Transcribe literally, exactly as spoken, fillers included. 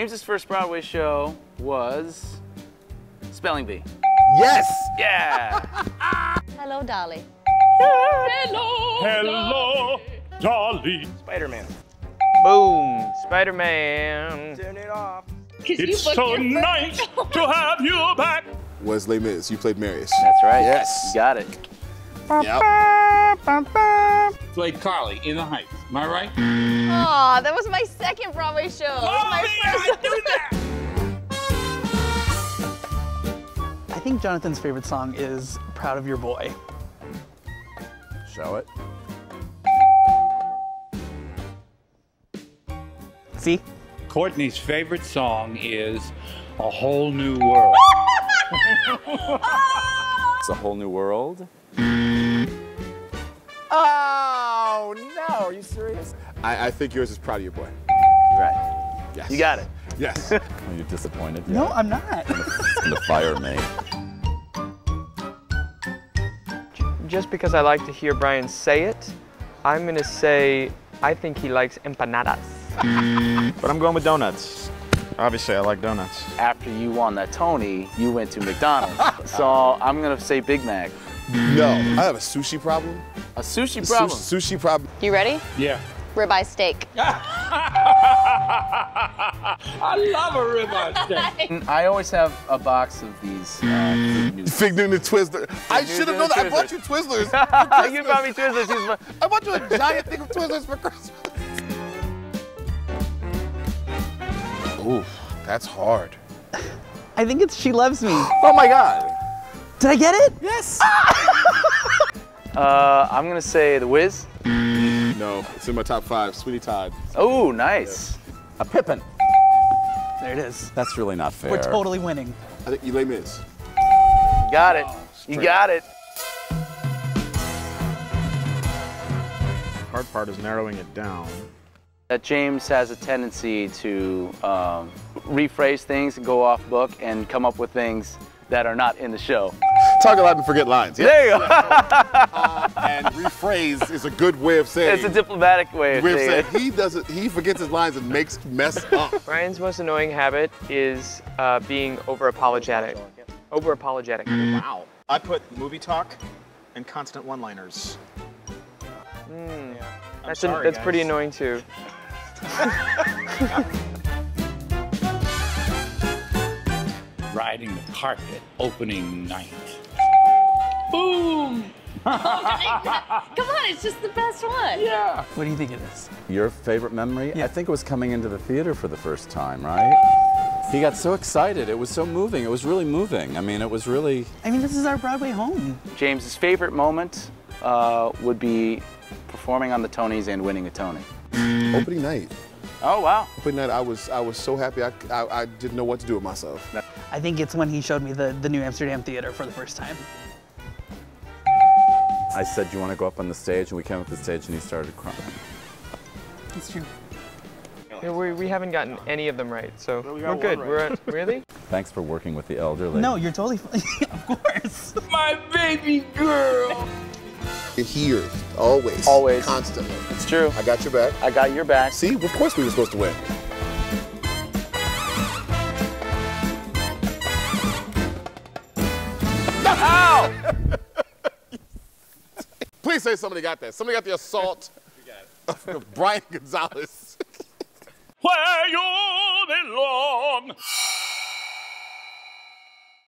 James's first Broadway show was Spelling Bee. Yes! Yeah! Hello, Dolly. Hello, Hello, Dolly. Dolly. Spider-Man. Boom. Spider-Man. Turn it off. It's so nice to have you back. Wesley Miz, you played Marius. That's right. Yes. You got it. Yep. Played Carly in the Heights. Am I right? Aw, that was my second Broadway show. Mommy, my first. I knew that. I think Jonathan's favorite song is Proud of Your Boy. Show it. See? Courtney's favorite song is A Whole New World. Oh! It's A Whole New World. Oh, no. Are you serious? I, I think yours is Proud of Your Boy. Right. Yes. You got it. Yes. Well, you're disappointed. Yeah. No, I'm not. It's gonna fire me. Just because I like to hear Brian say it, I'm gonna say I think he likes empanadas. But I'm going with donuts. Obviously, I like donuts. After you won that Tony, you went to McDonald's. So I'm gonna say Big Mac. No, I have a sushi problem. A sushi a problem? Su sushi problem. You ready? Yeah. Ribeye steak. I love a ribeye steak. I always have a box of these. Uh, Fig Newton and Twizzlers. I should have known that. I bought you Twizzlers. Twizzlers. You bought me Twizzlers. I bought you a giant thing of Twizzlers for Christmas. Ooh, that's hard. I think it's She Loves Me. Oh my God. Did I get it? Yes. uh, I'm gonna say The Wiz. No, it's in my top five. Sweetie Todd. Oh, nice. Yeah. A Pippin. There it is. That's really not fair. We're totally winning. I think Wesley Miz. Got it. Oh, you got it. The hard part is narrowing it down. That James has a tendency to um, rephrase things and go off book and come up with things that are not in the show. Talk a lot and forget lines. Yeah. There you go. uh, and rephrase is a good way of saying. It's a diplomatic way of, way of saying. saying. He doesn't. He forgets his lines and makes mess up. Brian's most annoying habit is uh, being over apologetic. Over apologetic. Wow. I put movie talk and constant one-liners. Mm. Yeah. That's sorry, a, that's guys. pretty annoying too. Riding the carpet opening night. Boom! Come on, it's just the best one. Yeah. What do you think it is? Your favorite memory? Yeah. I think it was coming into the theater for the first time, right? He got so excited. It was so moving. It was really moving. I mean, it was really... I mean, this is our Broadway home. James's favorite moment uh, would be performing on the Tonys and winning a Tony. Opening night. Oh, wow. Opening night, I was, I was so happy. I, I, I didn't know what to do with myself. I think it's when he showed me the, the New Amsterdam Theater for the first time. I said, do you want to go up on the stage? And we came up to the stage and he started crying. That's true. Yeah, we, we haven't gotten any of them right, so no, we we're good. Right. We're at, really? Thanks for working with the elderly. No, you're totally fine. Of course. My baby girl. You're here, always. Always. Constantly. It's true. I got your back. I got your back. See, of course we were supposed to win. Ow! Please say somebody got that. Somebody got the assault got of Brian Gonzalez. Where you belong.